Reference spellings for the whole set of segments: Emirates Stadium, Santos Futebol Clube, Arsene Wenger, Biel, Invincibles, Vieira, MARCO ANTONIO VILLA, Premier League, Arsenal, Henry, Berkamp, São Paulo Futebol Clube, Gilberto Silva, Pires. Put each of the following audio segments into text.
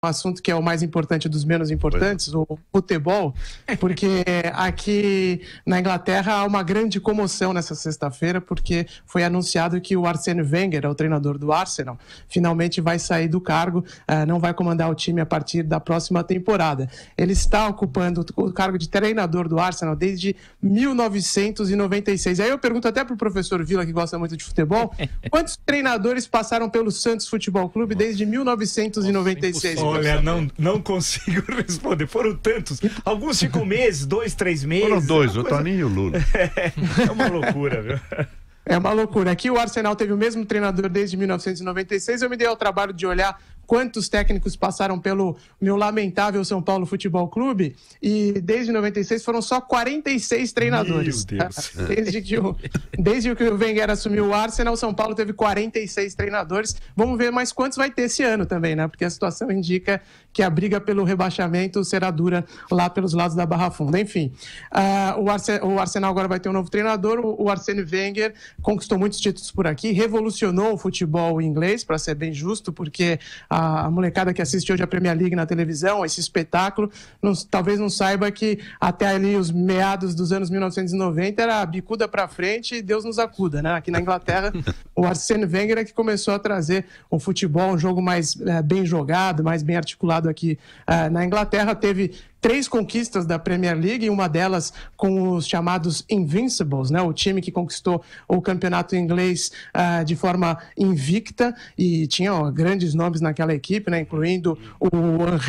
Um assunto que é o mais importante dos menos importantes, o futebol, porque aqui na Inglaterra há uma grande comoção nessa sexta-feira, porque foi anunciado que o Arsene Wenger, o treinador do Arsenal, finalmente vai sair do cargo, não vai comandar o time a partir da próxima temporada. Ele está ocupando o cargo de treinador do Arsenal desde 1996. Aí eu pergunto até para o professor Vila, que gosta muito de futebol, quantos treinadores passaram pelo Santos Futebol Clube desde 1996? Olha, não consigo responder. Foram tantos. Alguns ficam meses, 2, 3 meses. Foram 2, o Toninho e o Lula. É uma loucura, viu? É uma loucura. Aqui o Arsenal teve o mesmo treinador desde 1996. Eu me dei ao trabalho de olhar quantos técnicos passaram pelo meu lamentável São Paulo Futebol Clube, e desde 96 foram só 46 treinadores. Meu Deus. Desde que o Wenger assumiu o Arsenal, o São Paulo teve 46 treinadores. Vamos ver mais quantos vai ter esse ano também, né? Porque a situação indica que a briga pelo rebaixamento será dura lá pelos lados da Barra Funda. Enfim, o Arsenal agora vai ter um novo treinador. O Arsene Wenger conquistou muitos títulos por aqui, revolucionou o futebol inglês, para ser bem justo, porque a molecada que assiste hoje a Premier League na televisão, esse espetáculo, talvez não saiba que até ali os meados dos anos 1990 era bicuda pra frente e Deus nos acuda, né? Aqui na Inglaterra, o Arsene Wenger é que começou a trazer um futebol, um jogo mais bem jogado, mais bem articulado aqui na Inglaterra. Teve 3 conquistas da Premier League, e uma delas com os chamados Invincibles, né? O time que conquistou o campeonato inglês de forma invicta, e tinha grandes nomes naquela equipe, né? Incluindo o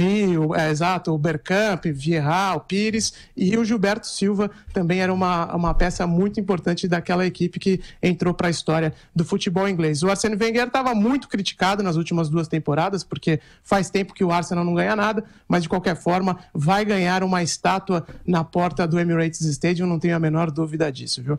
Henry, o Berkamp, Vieira, o Pires e o Gilberto Silva. Também era uma peça muito importante daquela equipe que entrou para a história do futebol inglês. O Arsene Wenger estava muito criticado nas últimas 2 temporadas, porque faz tempo que o Arsenal não ganha nada, mas de qualquer forma vai ganhar uma estátua na porta do Emirates Stadium, não tenho a menor dúvida disso, viu?